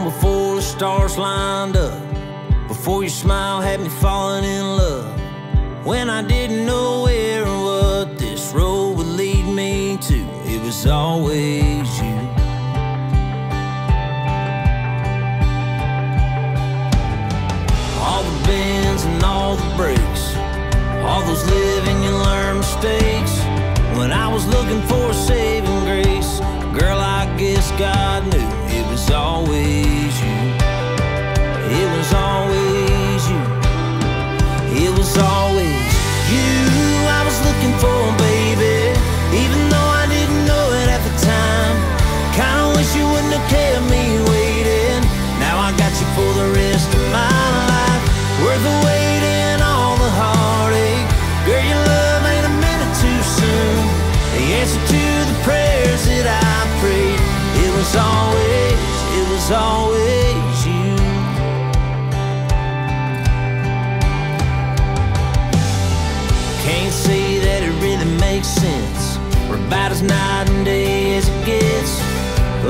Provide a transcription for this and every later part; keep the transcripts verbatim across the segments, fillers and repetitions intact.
long before the stars lined up, before your smile had me falling in love. When I didn't know where or what this road would lead me to, it was always you. All the bends and all the breaks, all those live and you learn mistakes. When I was looking for saving grace, girl, I guess God knew it was always you. It was always you. It was always you I was looking for, baby, even though I didn't know it at the time. Kinda wish you wouldn't have kept me waiting. Now I got you for the rest of my life. Worth the waiting. It was always, it was always you. Can't say that it really makes sense. We're about as night and day as it gets.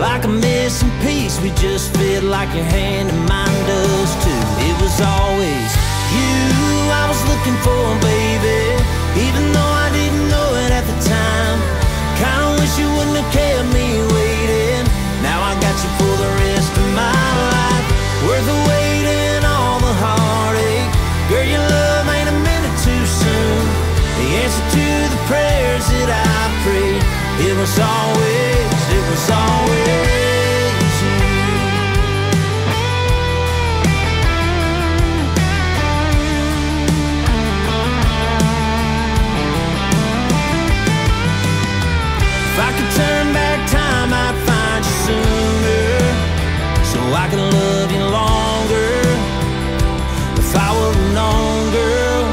Like a missing piece, we just fit like your hand and mine does too. It was always you I was looking for, baby, even though I didn't know it at the time. Kinda wish you wouldn't have kept me waiting. Now I got you for the rest of my life. Worth the wait and all the heartache. Girl, your love ain't a minute too soon. The answer to the prayers that I prayed. It was always, it was always. I can love you longer. If I would've known, girl,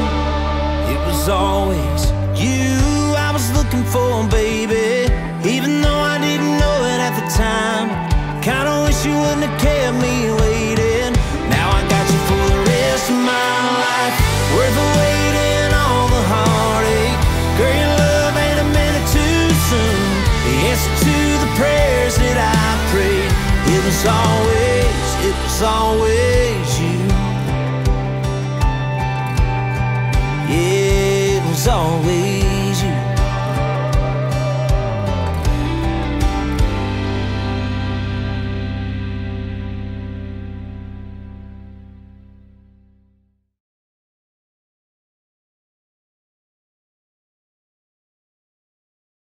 it was always you I was looking for, baby, even though I didn't know it at the time. Kinda wish you wouldn't have kept me waiting. Now I got you for the rest of my life. Worth the wait and all the heartache. Girl, your love ain't a minute too soon. The answer to the prayers that I prayed. It was always, it was always you. Yeah, it was always.